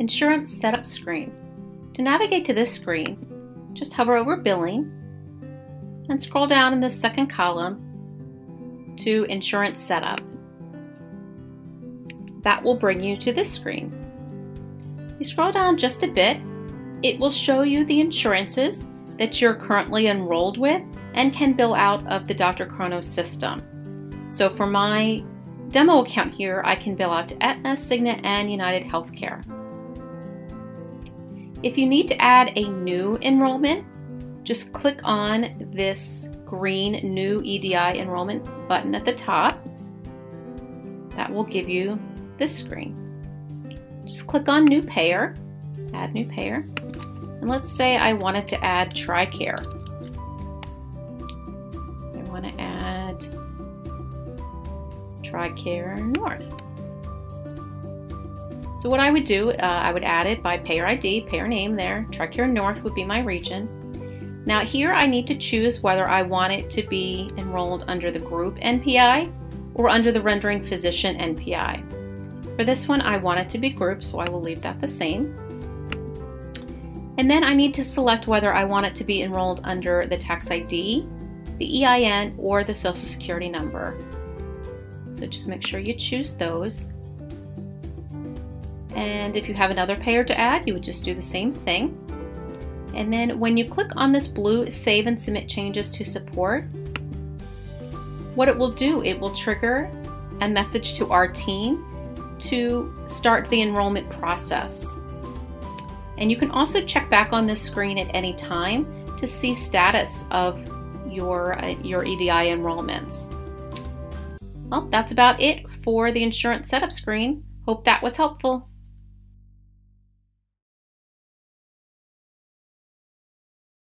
Insurance Setup screen. To navigate to this screen, just hover over Billing and scroll down in the second column to Insurance Setup. That will bring you to this screen. You scroll down just a bit, it will show you the insurances that you're currently enrolled with and can bill out of the Dr. Chrono system. So for my demo account here, I can bill out to Aetna, Cigna, and United Healthcare. If you need to add a new enrollment, just click on this green New EDI Enrollment button at the top. That will give you this screen. Just click on New Payer, Add New Payer, and let's say I wanted to add TRICARE. I want to add TRICARE North. So what I would do, I would add it by payer ID, payer name there. TRICARE North would be my region. Now here I need to choose whether I want it to be enrolled under the group NPI or under the rendering physician NPI. For this one, I want it to be grouped, so I will leave that the same. And then I need to select whether I want it to be enrolled under the tax ID, the EIN, or the Social Security number. So just make sure you choose those. And if you have another payer to add, you would just do the same thing. And then when you click on this blue Save and Submit Changes to Support, what it will do, it will trigger a message to our team to start the enrollment process. And you can also check back on this screen at any time to see status of your EDI enrollments. Well, that's about it for the insurance setup screen. Hope that was helpful.